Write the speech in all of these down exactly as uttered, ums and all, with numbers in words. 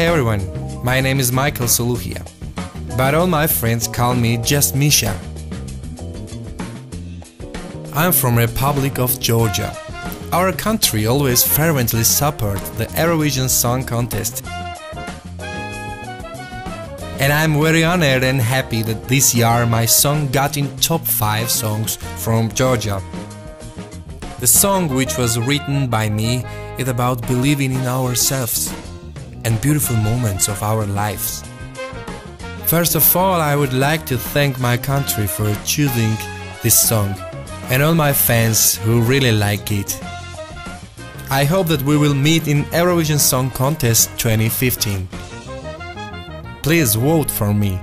Hi everyone, my name is Michael Sulukhia, but all my friends call me just Misha. I'm from Republic of Georgia. Our country always fervently supports the Eurovision Song Contest. And I'm very honored and happy that this year my song got in top five songs from Georgia. The song, which was written by me, is about believing in ourselves and beautiful moments of our lives. First of all, I would like to thank my country for choosing this song and all my fans who really like it. I hope that we will meet in Eurovision Song Contest twenty fifteen. Please vote for me.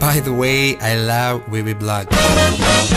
By the way, I love wiwibloggs.